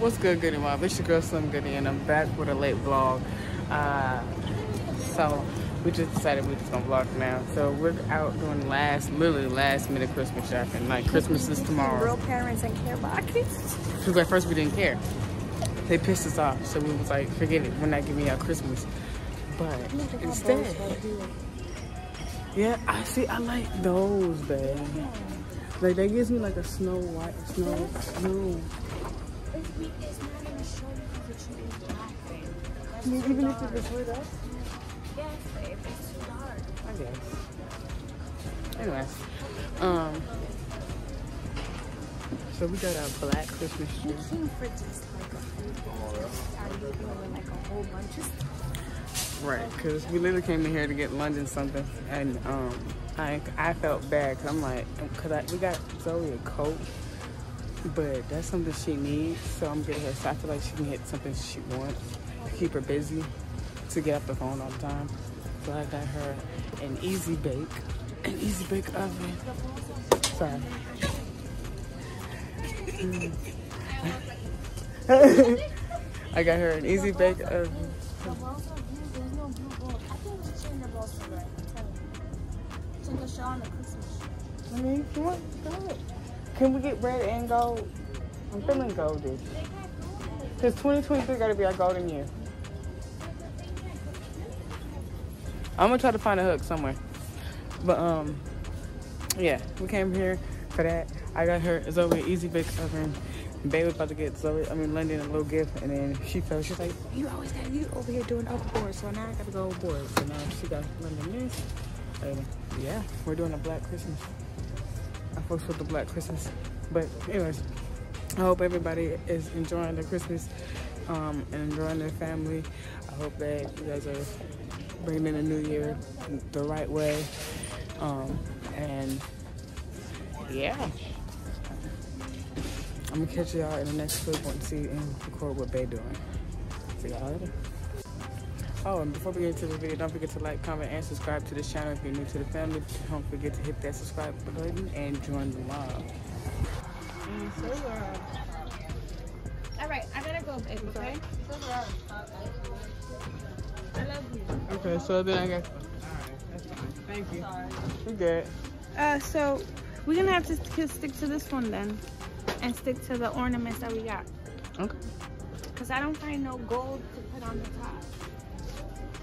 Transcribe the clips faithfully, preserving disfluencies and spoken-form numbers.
What's good, Goody Mob? It's your girl Slim Goody, and I'm back with a late vlog. Uh, so we just decided we're just gonna vlog now. So we're out doing last, literally last minute Christmas shopping. Like Christmas is tomorrow. Real parents and care boxes. Because at first we didn't care. They pissed us off, so we was like, forget it. We're not giving y'all Christmas. But instead, yeah, I see. I like those, babe. Like that gives me like a snow white, snow, snow. I mean, even if it was with us? Yes, babe, it's too dark. I guess. Anyways, um, so we got our black Christmas tree. Looking for just like a few things. Are you doing like a whole bunch of stuff? Right, because we literally came in here to get lunch and something, and um, I I felt bad because I'm like, because I, we got Zoe a coat. But that's something she needs, so I'm getting her. So I feel like she can get something she wants to keep her busy, to get off the phone all the time. So I got her an easy bake, an easy bake oven. Sorry. Mm. I got her an easy bake oven. I mean, come on, come on. Can we get red and gold? I'm feeling goldy. Because twenty twenty-three got to be our golden year. I'm going to try to find a hook somewhere. But, um, yeah, we came here for that. I got her Zoe an easy bake oven. Babe was about to get Zoe, I mean, London a little gift. And then she fell. She's like, you always got you over here doing overboard. So now I got to go overboard. So now she got London this. And yeah, we're doing a black Christmas. I folks with the black Christmas. But anyways, I hope everybody is enjoying their Christmas um, and enjoying their family. I hope that you guys are bringing in the new year the right way. Um, and yeah, I'm gonna catch y'all in the next clip and see and record what they doing. See y'all later. Oh, and before we get into the video, don't forget to like, comment, and subscribe to this channel if you're new to the family. Don't forget to hit that subscribe button and join the mob. Alright, I gotta go, baby, okay? I love you. Okay, so then I got... Alright, that's fine. Thank you. We're good. Uh, so, we're gonna have to stick to this one then. And stick to the ornaments that we got. Okay. Because I don't find no gold to put on the top.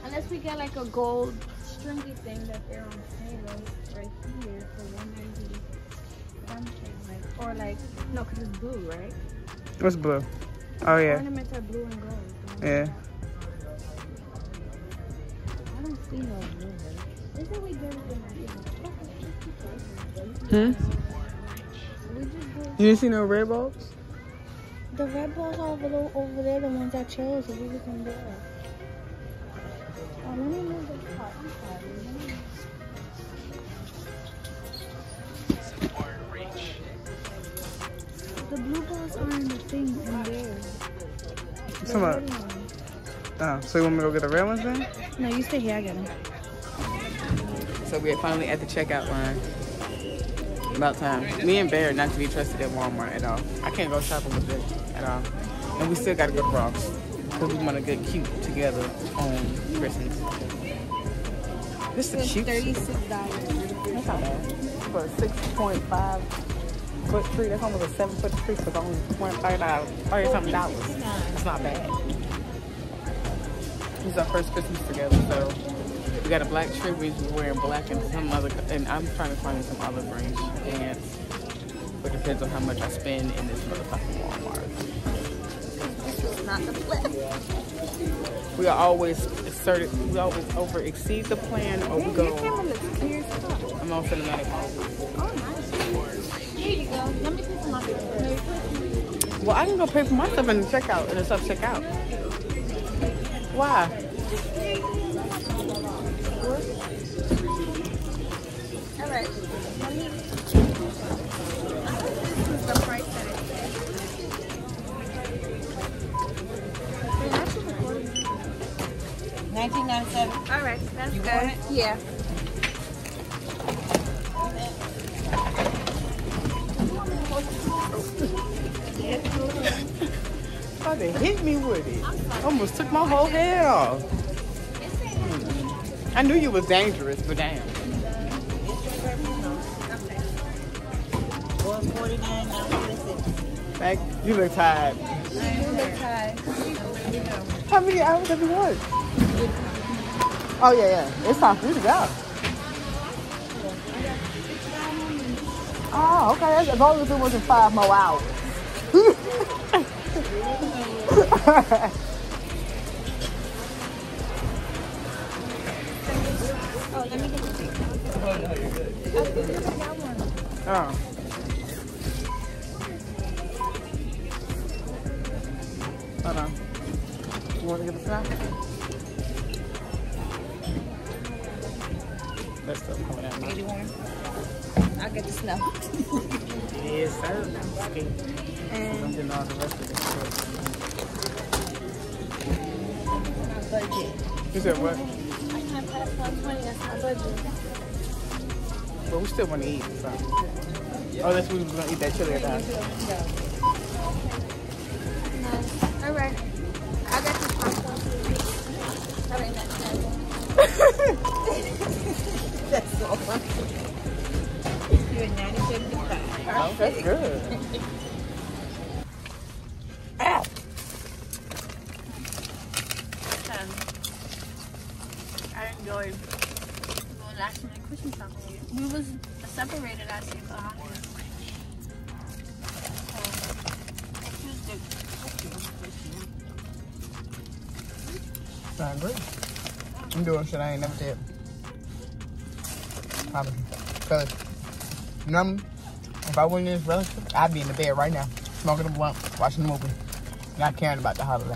Unless we get like a gold stringy thing that they're on sale right here for one ninety something, like, or like, no, because it's blue, right? What's blue? Oh, the yeah. Ornaments are blue and gold. Yeah. I don't see no blue. Isn't we get it in our hmm? We just do it. You didn't see no red bulbs? The red bulbs are below, over there, the ones I chose, so we just can do it. Let me move the car. The blue balls are in the thing in there. What's up? Oh, so you want me to go get the red ones then? No, you stay here. I get them. So we're finally at the checkout line. About time. Me and Bear not to be trusted at Walmart at all. I can't go shopping with this at all. And we still got to go Ross. Because we want to get cute together on Christmas. This is cute. thirty-six dollars. That's not bad. For a six point five foot tree, that's almost a seven foot tree for so only twenty-five dollars, thirty something dollars. That's not bad. This is our first Christmas together, so we got a black tree. We're wearing black and some other, and I'm trying to find some olive branch pants. But it depends on how much I spend in this motherfucking Walmart. Not the plan. We are always asserted, we always over exceed the plan or we go. I'm on cinematic. Oh, nice. Here you go. Let me pay for my stuff. Well, I can go pay for my stuff in the checkout, in the self checkout. Why? All right. This is the price that it is. nineteen ninety-seven. All right, that's you good. Yeah. They hit me with it. Almost took my whole head off. I knew you was dangerous, but damn. Back, you look tired. You look tired. How many hours have you worked? Oh yeah, yeah. It's time for you to go. Oh, okay. That's, as long as it wasn't five more hours. Oh, let me get the picture. Oh, no, you're good. I think you're gonna have one. Oh. Hold on. You want to get a snack? That's stuff coming out. eighty-one. I'll get the snuff. Yes, sir. And I'm getting all the rest of this. My budget. You said what? I can't pass one twenty. That's my budget. But we still want to eat, so. Oh, that's what we were going to eat, that chili at that. All right. I got this popcorn for the pizza. All right, that's that. That's so funny. You're ninety-seven dollars. Oh, that's good. Ow! Um, I enjoyed the last minute Christmas song here. We was separated last year for holidays. So, it was good. I agree. I'm doing shit I ain't never did. Probably. Because, you know what I mean? If I wasn't in this relationship, I'd be in the bed right now, smoking a blunt, watching the movie, not caring about the holiday.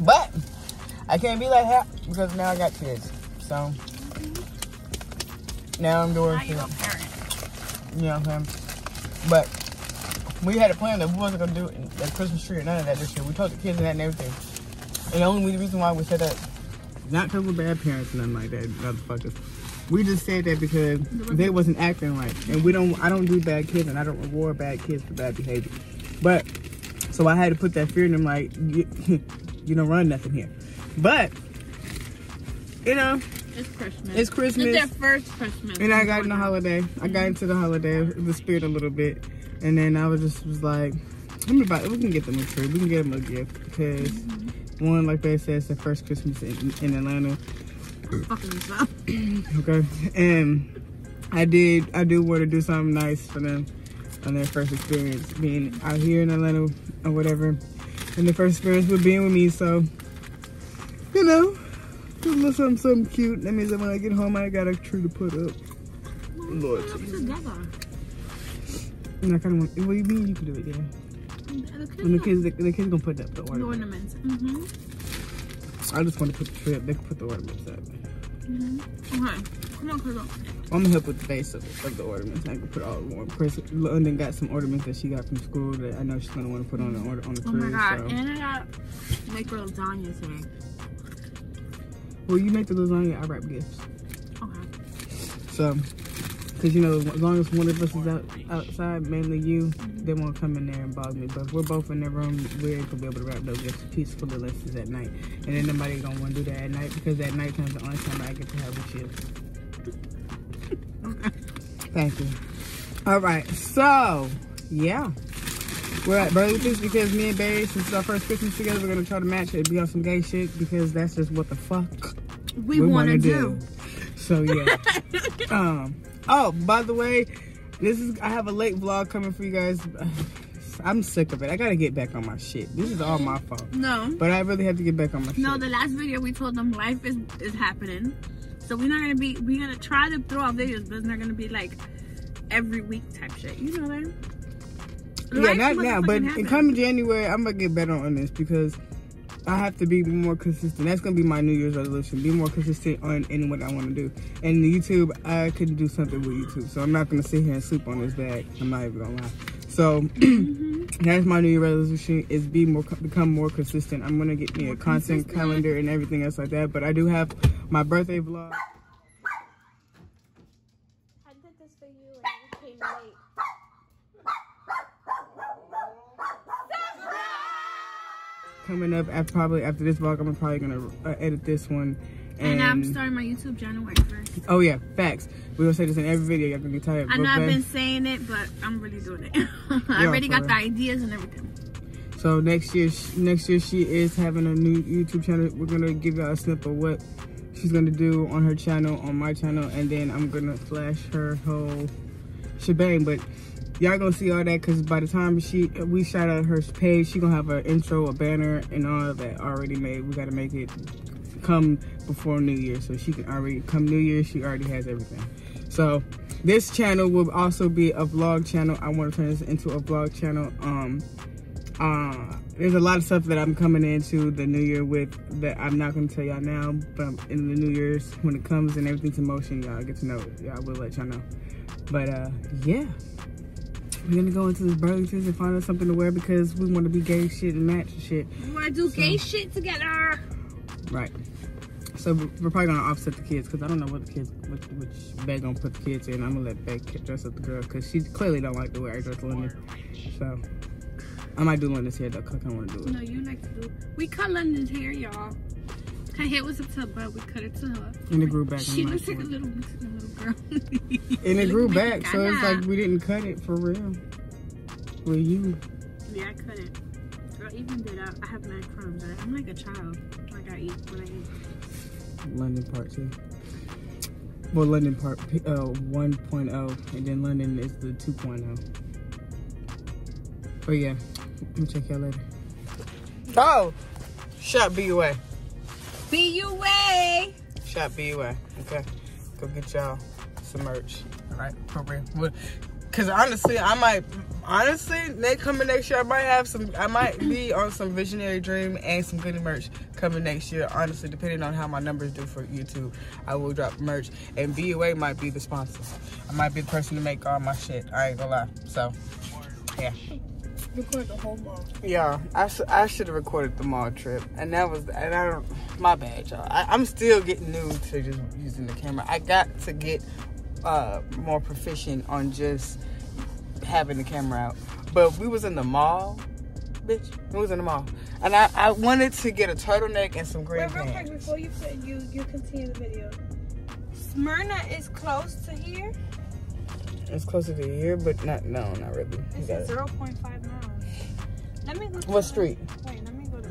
But, I can't be like that because now I got kids. So, now I'm doing shit. Now you're a parent. You know what I'm saying? But, we had a plan that we wasn't going to do it, the Christmas tree or none of that this year. We told the kids and that and everything. And the only reason why we said that, not because we're bad parents or nothing like that, motherfuckers. We just said that because they wasn't acting right. And we don't, I don't do bad kids and I don't reward bad kids for bad behavior. But, so I had to put that fear in them like, you, you don't run nothing here. But, you know. It's Christmas. It's Christmas. It's their first Christmas. And I got in the holiday. Mm-hmm. I got into the holiday, the spirit a little bit. And then I was just was like, I'm about, we can get them a tree. We can get them a gift because. Mm-hmm. One, like they said, it's the first Christmas in, in Atlanta. Okay, and I did, I do want to do something nice for them on their first experience being out here in Atlanta or whatever, and the first experience with being with me. So, you know, do a little something, something cute. That means that when I get home, I got a tree to put up. Well, Lord, and I kind of want. What do you mean you can do it? Yeah. The kids, and the kids, the, the kids gonna put up the ornament. ornaments. Mm-hmm. I just want to put the tree up. They can put the ornaments up. Mm-hmm. Okay, come on, come on. I'm gonna help with the base of, it, of the ornaments. I can put all the ornaments. London got some ornaments that she got from school that I know she's gonna want to put on the order on the tree. Oh my god! So. And I got make her lasagna today. Well, you make the lasagna. I wrap gifts. Okay. So, cause you know, as long as one of us is out, outside, mainly you. They won't come in there and bother me, but if we're both in their room, we're going to be able to wrap those gifts peacefully lessons at night. And then nobody going to want to do that at night because at night time's the only time I get to have with you. Thank you. All right, so, yeah. We're at Burlington's because me and Barry, since it's our first Christmas together, we're going to try to match it and be on some gay shit because that's just what the fuck we, we want to do. do. So, yeah. um. Oh, by the way, This is, I have a late vlog coming for you guys. I'm sick of it. I gotta get back on my shit. This is all my fault. No. But I really have to get back on my shit. No, the last video we told them life is, is happening. So we're not gonna be, we're gonna try to throw out videos, but it's not gonna be like every week type shit. You know that? Yeah, not now, but come January, I'm gonna get better on this because I have to be more consistent. That's gonna be my New Year's resolution. Be more consistent on in what I want to do. And YouTube, I could do something with YouTube. So I'm not gonna sit here and sleep on this bag. I'm not even gonna lie. So mm-hmm. That's my New Year's resolution: is be more, become more consistent. I'm gonna get me more a content consistent. calendar and everything else like that. But I do have my birthday vlog. I did this for you, and you came late. Surprise! coming up after, probably after this vlog. I'm probably gonna uh, edit this one. And, and I'm starting my YouTube channel right first. Oh yeah, facts. We're gonna say this in every video. Y'all gonna get tired. I know I've been saying it, but I'm really doing it. I already got the ideas and everything. So next year, next year she is having a new YouTube channel. We're gonna give y'all a snip of what she's gonna do on her channel, on my channel, and then I'm gonna flash her whole shebang. But y'all gonna see all that, because by the time she we shout out her page, she gonna have an intro, a banner, and all of that already made. We gotta make it come before New Year, so she can already come New Year. She already has everything. So this channel will also be a vlog channel. I want to turn this into a vlog channel. Um, uh, there's a lot of stuff that I'm coming into the New Year with that I'm not gonna tell y'all now, but in the New Year's when it comes and everything's in motion, y'all get to know it. Y'all will let y'all know. But uh, yeah, we're gonna go into this Burlington's and find out something to wear because we want to be gay shit and match shit. We want to do so, gay shit together. Right. So we're probably gonna offset the kids because I don't know what the kids, which, which bag gonna put the kids in. I'm gonna let Beck dress up the girl because she clearly don't like the way I dress Linda. So I might do Linda's hair though, cause I kinda wanna do it. No, you like to do. We cut Linda's hair, y'all. Her hair was up to her butt. We cut it to her. And it grew back. She looks like a little, a little girl. And it grew back, so it's like we didn't cut it for real. Well, you. Yeah, I cut it. I evened it up. I have nine crumbs. I'm like a child. Like I eat when I eat. London part two. Well, London part uh, one point oh, and then London is the two point oh. But yeah, let me check y'all later. Oh! Shop B U A. B U A! Shop B U A. Okay. Go get y'all some merch. Alright, appropriate. Because honestly, I might, honestly, next coming next year, I might have some, I might be on some visionary dream and some goodie merch coming next year. Honestly, depending on how my numbers do for YouTube, I will drop merch. And B U A might be the sponsor. I might be the person to make all my shit. I ain't gonna lie. So, yeah. Record the whole mall. Yeah, I, sh I should have recorded the mall trip. And that was, and I don't, my bad, y'all. I'm still getting new to just using the camera. I got to get Uh, more proficient on just having the camera out. But we was in the mall, bitch. We was in the mall, and I, I wanted to get a turtleneck and some green pants. Wait, real quick before you put, you you continue the video. Smyrna is close to here. It's closer to here, but not no, not really. It's at zero point five miles. Let me go. To what street? Wait, let me go to.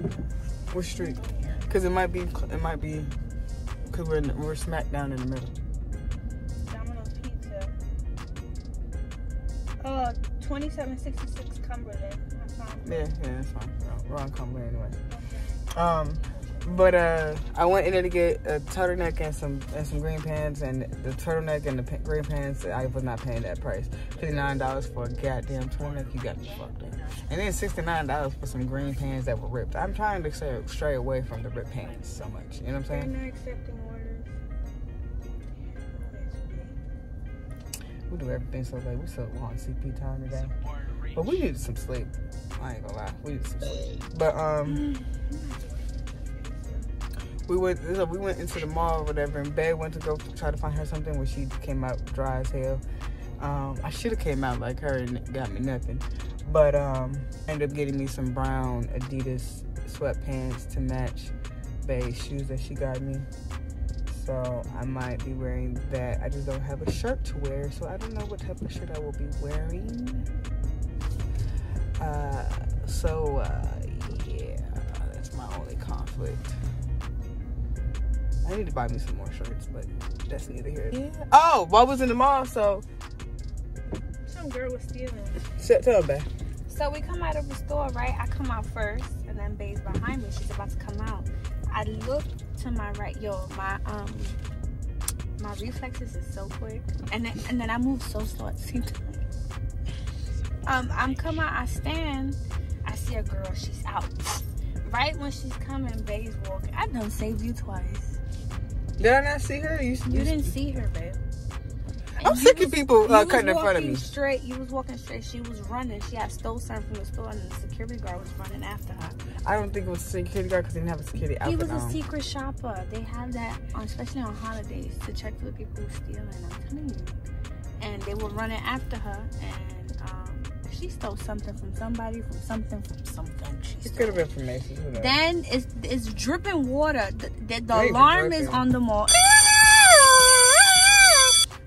What street? Because it might be, it might be, because we're in, we're smack down in the middle. Uh, twenty-seven sixty-six Cumberland. Yeah, yeah, that's fine. No, we're on Cumberland anyway. Okay. Um, but uh, I went in there to get a turtleneck and some and some green pants, and the turtleneck and the green pants, I was not paying that price. fifty-nine dollars for a goddamn turtleneck, you got me fucked up. And then sixty-nine dollars for some green pants that were ripped. I'm trying to stay, stray away from the ripped pants so much. You know what I'm saying? We're not accepting orders. We do everything so late. We still want C P time today. But we needed some sleep. I ain't gonna lie. We needed some sleep. But, um, we went so we went into the mall or whatever, and Bae went to go try to find her something when she came out dry as hell. Um, I should have came out like her and got me nothing. But, um, ended up getting me some brown Adidas sweatpants to match Bae's shoes that she got me. So I might be wearing that. I just don't have a shirt to wear, so I don't know what type of shirt I will be wearing. Uh, so uh, yeah, that's my only conflict. I need to buy me some more shirts, but that's neither here. Yeah. Oh, well, I was in the mall, so some girl was stealing. Shut up, babe. So we come out of the store, right? I come out first, and then Bae's behind me. She's about to come out. I look to my right, yo, my um my reflexes is so quick, and then, and then I move so slow at the same time. Um, I'm come out, I stand, I see a girl, she's out. Right when she's coming, Bae's walking. I done saved you twice. Did I not see her? You, you didn't see her, babe. And I'm sick was, of people uh, cutting in front of me. Straight, you was walking straight. She was running. She had stole something from the store, and the security guard was running after her. I don't think it was a security guard because they didn't have a security outfit. He was a on. secret shopper. They have that, on, especially on holidays, to check for the people who stealing. I'm telling you. And they were running after her, and um, she stole something from somebody, from something, from something. She it could have been from Macy's. Then it's, it's dripping water. The, the, the alarm is on the mall.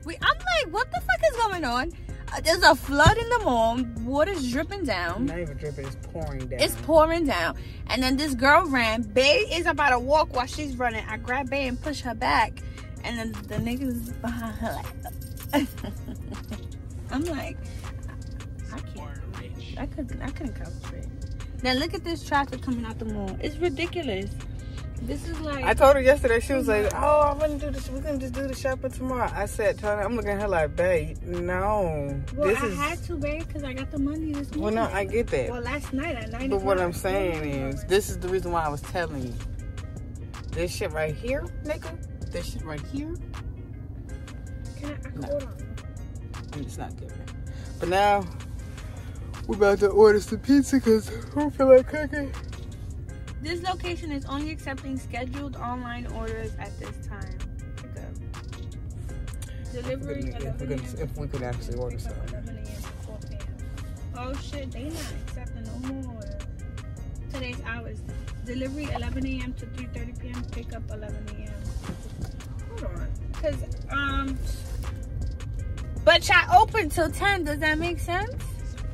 Wait, I'm like, what the fuck is going on? Uh, there's a flood in the mall. Water's dripping down. Not even dripping, it's pouring down. It's pouring down. And then this girl ran. Bae is about to walk while she's running. I grab Bae and push her back. And then the niggas behind her like... I'm like... I can't. I couldn't, I couldn't concentrate. Now look at this traffic coming out the mall. It's ridiculous. This is like... I told her yesterday, she was like, oh, I wouldn't do this. We're going to just do the shopping tomorrow. I said, Tony, I'm looking at her like, babe, no. Well, this I is... had to, babe, because I got the money this morning. Well, no, I get that. Well, last night at nine. But what I'm saying is, this is the reason why I was telling you. This shit right here, nigga. This shit right here. Can I, I can no. hold on? I mean, it's not good. Right? But now, we're about to order some pizza because I don't feel like cooking. This location is only accepting scheduled online orders at this time. Delivery. If we, could, if we could actually order something. Oh shit, they not accepting no more orders. Today's hours. Delivery eleven A M to three thirty P M Pickup eleven A M Hold on. Cause um, but y'all open till ten. Does that make sense?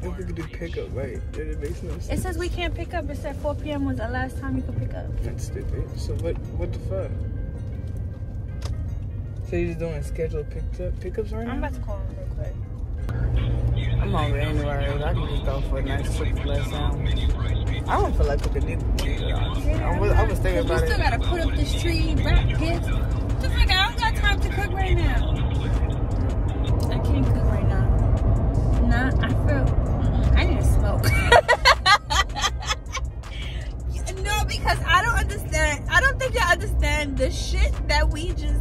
If we could do pickup, right? It makes no sense. It says we can't pick up. It said four P M was the last time you could pick up. That's stupid. So what? What the fuck? So you're just doing scheduled pick pickups right now? I'm about to call him real quick. I'm hungry anyway. I can just go for a nice trip last time. I don't feel like cooking either. Yeah, I was, I was thinking about it. You still gotta put up this tree, wrap kids. Just like I don't got time to cook right now. I can't cook right now. Nah, I feel. I need to smoke. No, because I don't understand. I don't think y'all understand the shit that we just.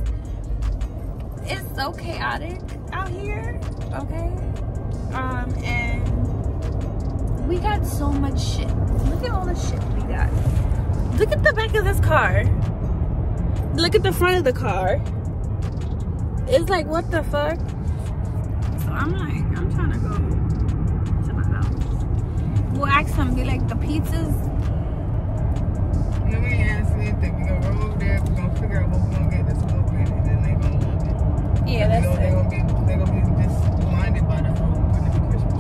It's so chaotic out here, okay? Um, and we got so much shit. Look at all the shit we got. Look at the back of this car. Look at the front of the car. It's like, what the fuck? So I'm like, I'm trying to go. We'll ask them, be like, the pizzas. You're gonna ask me if we gonna roll over there, we're gonna figure out what we're gonna get that's open, and then they're gonna love it. Yeah, that's it. They're gonna be, they're gonna be just blinded by the whole Christmas tree.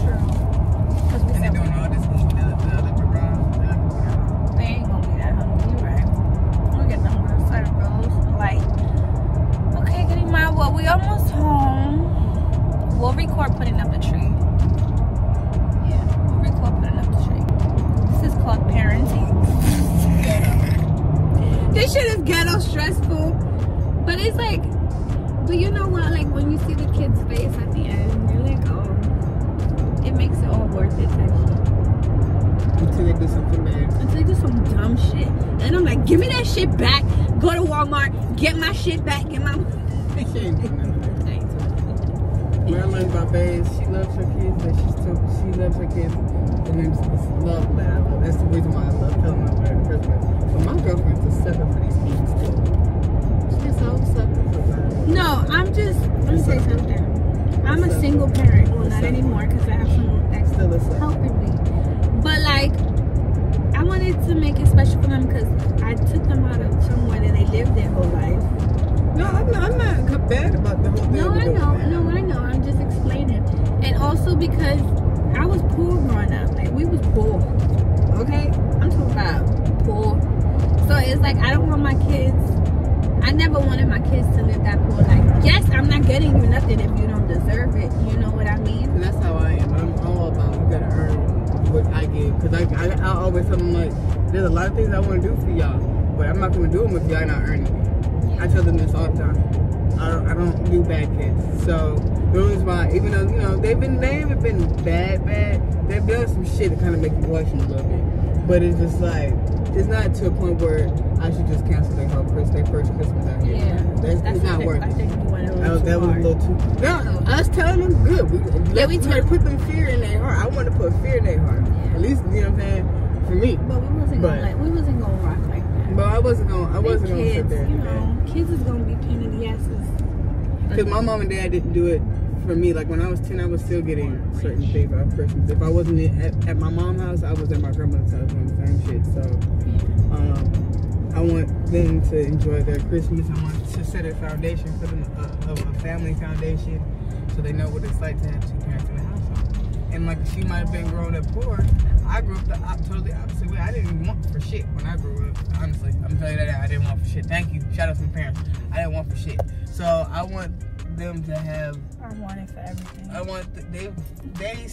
True. Because we're doing all this eating the other around. They ain't gonna be that hungry, right? We'll get them on the side of those. Like, okay, goody my, well, we almost home. We'll record putting up the tree. Parenting. This shit is ghetto stressful, but it's like, but you know what? Like when you see the kid's face at the end, you're like, oh, it makes it all worth it. Until they do something bad. Until they do some dumb shit, and I'm like, give me that shit back. Go to Walmart, get my shit back, get my. I can't do none of that. What I learned about Bae is she loves her kids, but she still she loves her kids. And then it's love that I love. That's the reason why I love telling my parents Christmas. But my girlfriend's a sucker for these kids too. She's so sucker for mine. No, I'm just let me say something. I'm a single parent. Well, not anymore because I have someone that's helping me. But like I wanted to make it special for them because I took them out of somewhere that they lived their whole life. No, I'm not, I'm not bad about the whole thing. No, I know, no, I know. I'm just explaining. And also because I was poor growing up. Like, we was poor. Okay? I'm talking about poor. So it's like, I don't want my kids, I never wanted my kids to live that poor life. Yes, I'm not getting you nothing if you don't deserve it. You know what I mean? And that's how I am. I'm all about, you gotta earn what I give. Because I, I, I always tell them, like, there's a lot of things I want to do for y'all. But I'm not going to do them if y'all not earning it. Yeah. I tell them this all the time. I don't, I don't do bad kids, so the reason why, even though, you know, they've been, they haven't been bad, bad, they've done some shit that kind of make you question a little bit, but it's just like, it's not to a point where I should just cancel their whole Christmas, their first Christmas out here. Yeah, that's, that's it's not working. I think you went a little too That was hard. a little too, no, I was telling them, good, we, yeah, we try to put them fear in their heart, I want to put fear in their heart, yeah. At least, you know what I'm saying, for me. But we wasn't going like, we wasn't going to rock like that. But I wasn't going, I wasn't going to sit there. You know, kids is going to be pain in the asses. Because my mom and dad didn't do it for me. Like when I was ten, I was still getting certain things for Christmas. If I wasn't at, at my mom's house, I was at my grandmother's house doing the same shit. So um, I want them to enjoy their Christmas. I want to set a foundation for them, a, a family foundation, so they know what it's like to have two parents in the household. And like she might have been growing up poor, I grew up the totally opposite way. I didn't want for shit when I grew up. Honestly, I'm telling you that I didn't want for shit. Thank you. Shout out to my parents. I didn't want for shit. So I want them to have. I want it for everything. I want the, they they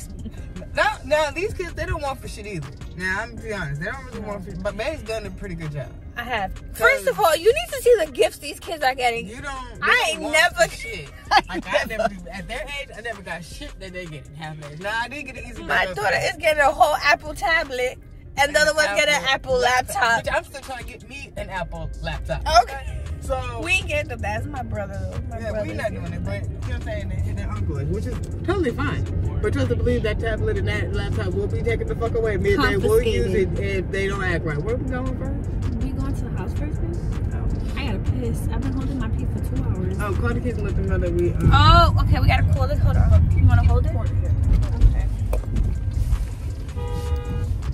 now now these kids, they don't want for shit either. Now I'm gonna be honest, they don't really no. want for shit. But May's done a pretty good job. I have. First of all, you need to see the gifts these kids are getting. You don't. I ain't never shit. Like I never at their age, I never got shit that they get. Half age. Nah, I did get an easy. My daughter is getting a whole Apple tablet, and the other one get an Apple laptop. Which I'm still trying to get me an Apple laptop. Okay. So we get the best. My brother though. My yeah, we're not doing it, but you know what I'm saying? And their uncle is, which is totally fine. But trust and believe that tablet and that laptop will be taken the fuck away. They will use it if they don't act right. Where are we going first? To the house first, please? Oh. I gotta piss. I've been holding my pee for two hours. Oh, call the kids and let them know that we. Um, oh, okay. We gotta call this. Hold on. You wanna hold it? Okay.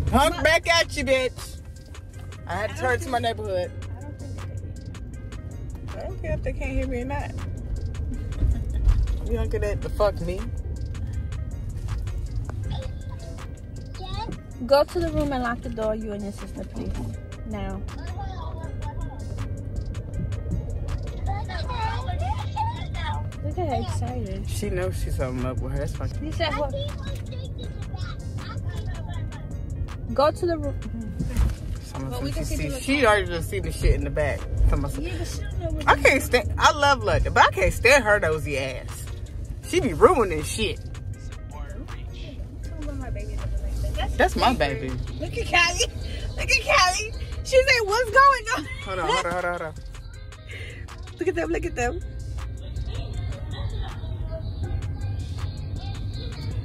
Punk what? Back at you, bitch. I had to I turn to my neighborhood. I don't think they can hear me. I don't care if they can't hear me or not. You don't get that to fuck me. Go to the room and lock the door, you and your sister, please. Now. Look at her excited. She knows she's something up with her. That's fine. He said, well, go to the room. Well, we can see see, she already just see the shit in the back. Yeah, I can't stand. I love London, but I can't stand her nosy ass. She be ruining shit. That's my baby. Look at Callie. Look at Callie. She said, what's going on? Hold on, hold on, hold on, hold on. Look at them, look at them.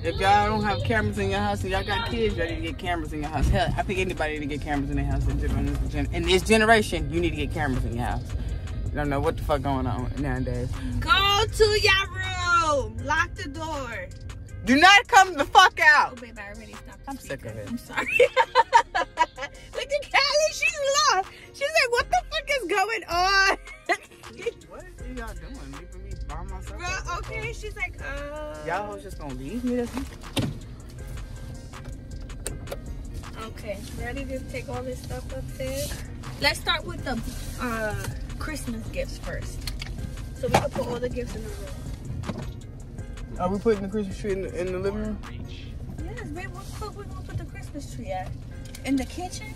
If y'all don't have cameras in your house and y'all got kids, y'all need to get cameras in your house. Hell, I think anybody need to get cameras in their house in this, in this generation. You need to get cameras in your house. I don't know what the fuck going on nowadays. Go to your room. Lock the door. Do not come the fuck out. Oh, babe, I already stopped. I'm sick of it. I'm sorry. Look at Callie. She's lost. She's like, what the fuck is going on? What are y'all doing? Leaving me by myself? Bro, okay. She's like, uh. Y'all hoes just gonna leave me? Okay. Ready to take all this stuff up there? Let's start with the uh, Christmas gifts first. So we can put all the gifts in the room. Are we putting the Christmas tree in the, in the living room? Yes, babe. What we gonna put the Christmas tree at? In the kitchen?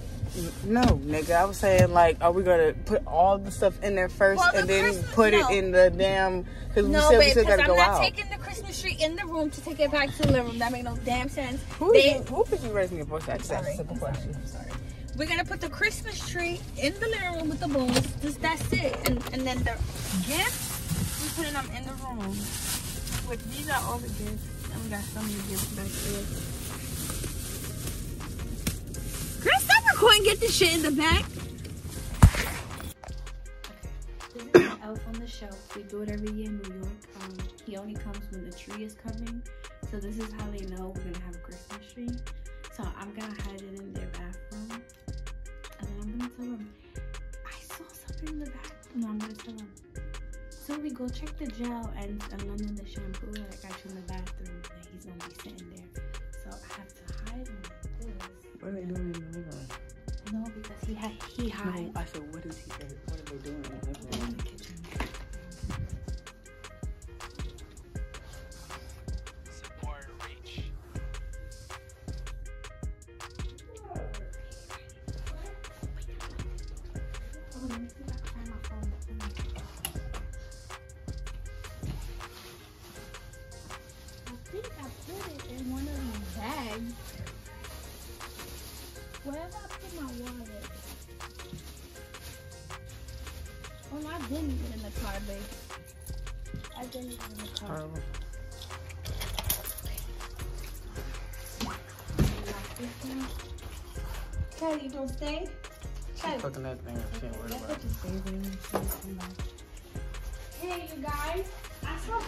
No, nigga, I was saying, like, are we gonna put all the stuff in there first well, the and then Christmas, put no. it in the damn? Cause no, we said babe, we still gotta I'm go out. I'm not taking the Christmas tree in the room to take it back to the living room. That make no damn sense. Who they, you, who could you raise me a voice? That's a simple question. I'm sorry. We're gonna put the Christmas tree in the living room with the balloons. Just that's it, and and then the gifts we putting them in the room. With these are all the gifts, and we got some of the gifts back there. Girl, stop recording. Get this shit in the back. Okay. This is Elf on the Shelf. We do it every year in New York. Um, he only comes when the tree is coming. So this is how they know we're gonna have a Christmas tree. So I'm gonna hide it in their bathroom, and then I'm gonna tell them I saw something in the bathroom. No, I'm gonna tell them. So we go check the gel and and London the shampoo that I got you in the bathroom. And he's gonna be sitting there. So I have to hide him. What are they doing in the living room? No, because he had he hides. No, I said, what is he doing? What are they doing in the living room? In the kitchen. Support reach. Oh, let me see if I can find my phone. I think I put it in one of the bags. Where did I put my wallet? Well, I didn't get in the car, babe. I didn't get in the car. Um. Kelly, you don't stay? Kelly. Fucking that thing. I can't worry about it. Hey, you guys. I saw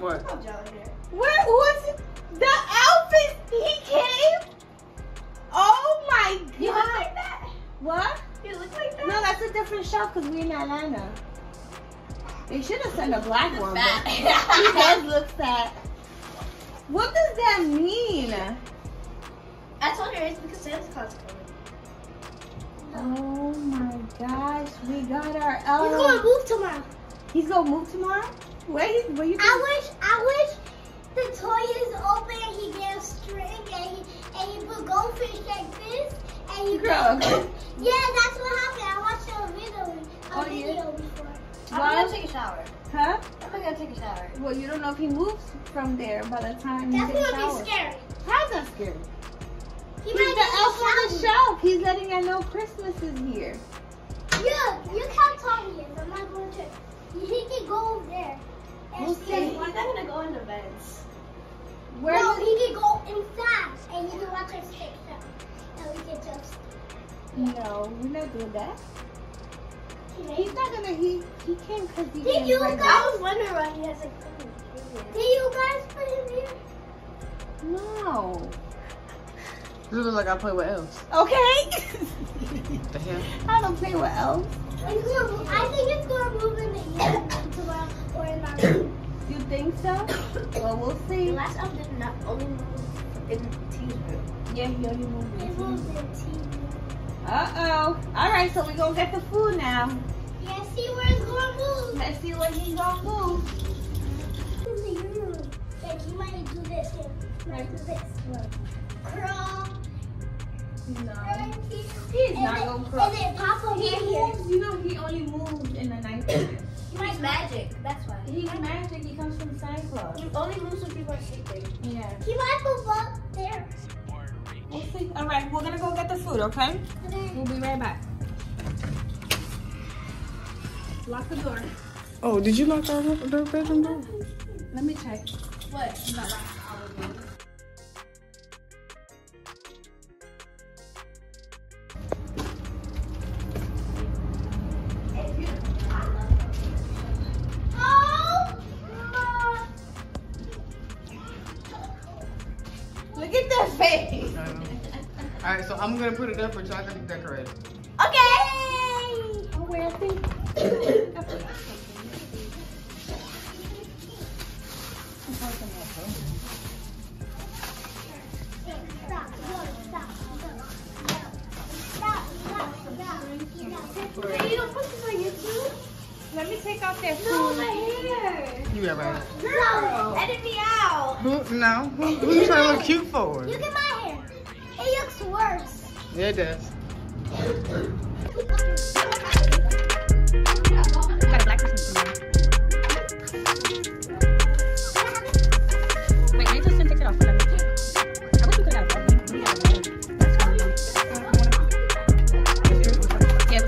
What? Where was the outfit he gave? Oh my God! You look like that? What? You look like that? No, that's a different shop because we're in Atlanta. They should have sent a black one. He does look fat. What does that mean? I told her it's because Sam's cosplay. Oh my gosh, we got our elf. He's gonna move tomorrow. He's gonna move tomorrow? Wait, what you doing? I wish, I wish the toy is open and he gets string and he, and he put goldfish like this and he Girl. Yeah, that's what happened. I watched a video, a oh, video yeah. before. Well, I'm gonna take a shower. Huh? I'm gonna take a shower. Well, you don't know if he moves from there by the time that's you take a shower. That's gonna be scary. How's that scary? He He's the elf on the shelf. He's letting I know Christmas is here. You, you can't tell me this. I'm not going to. He can go over there. We'll see. We're not gonna go in the beds. Where no, he can go inside and you can watch us stick up. And we can just. No, we're not doing that. He's not gonna. He he came because he. Did you guys? I was wondering why he hasn't come in. Did you guys put him here? No. You look like I play with elves. Okay. The hell? I don't play with elves. I think it's gonna move in the year tomorrow or in my room. You think so? Well, we'll see. The last elf did not only move in the tea room. Yeah, he only moved in the tea room. Uh oh. Alright, so we're gonna get the food now. Yeah, see where it's gonna move. Let's see where he's gonna move. Like, you might do this here. You might do this. Curl. No. He's and not it, gonna crawl. And then pop over he here. Moves, you know, he only moves in the ninth grade. He's magic. That's why. He's magic. He comes from Santa Claus. He only moves when people are sleeping. Yeah. He might move up there. We'll see. All right, we're gonna go get the food, okay? Okay. We'll be right back. Lock the door. Oh, did you lock our door bedroom door? Let me check. What? I'm not locking all of them. Alright, so I'm gonna put it up for y'all to decorate it. Okay! Oh, wait, I think. I forgot something. Are you gonna put this on YouTube? Let me take off that food. No, my hair. You got my hair. Girl, edit me out. Who, no, who, who you trying to look cute for? You get my hair. It looks worse. Yeah, it does. Got a black person to me. Wait, I just didn't take it off. I wish we could have done it. Yeah, it was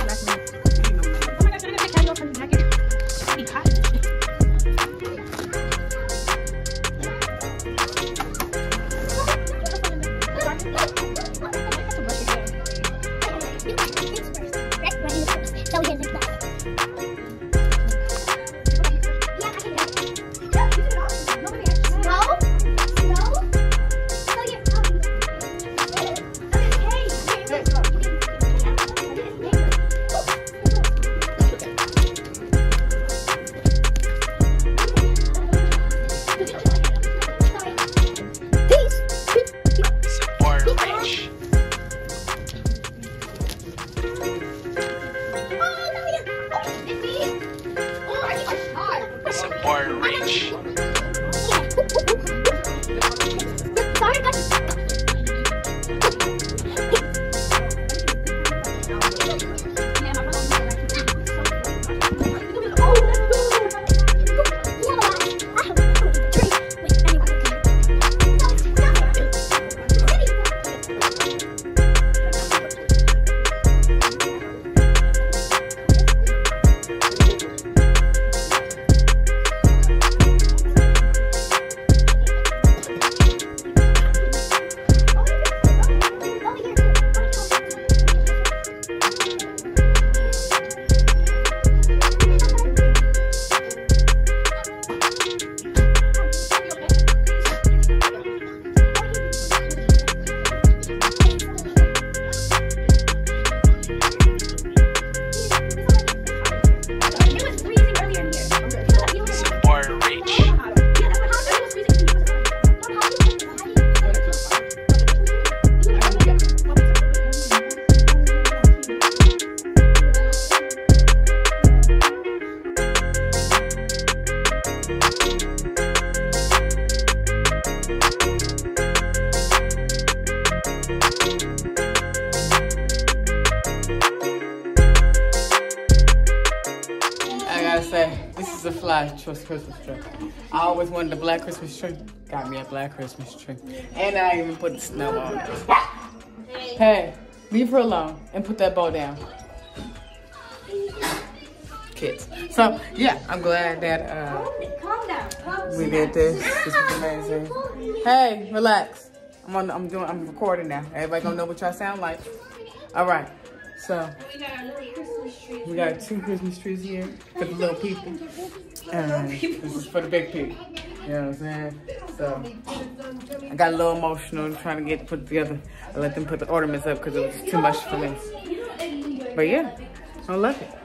last night. Oh my gosh, I'm going to take candy off from the jacket. It's pretty hot. Thank you. life was Christmas tree. I always wanted a black Christmas tree. Got me a black Christmas tree. And I even put the snow on. Hey, leave her alone and put that bow down. Kids. So, yeah, I'm glad that uh, calm down. Calm down. we did this. This was amazing. Hey, relax. I'm on, I'm doing, I'm recording now. Everybody gonna know what y'all sound like. All right. So, we got our little Christmas trees. We got two Christmas trees here for the little people. And this is for the big people. You know what I'm saying? So, I got a little emotional trying to get put together. I let them put the ornaments up because it was too much for me. But yeah, I love it.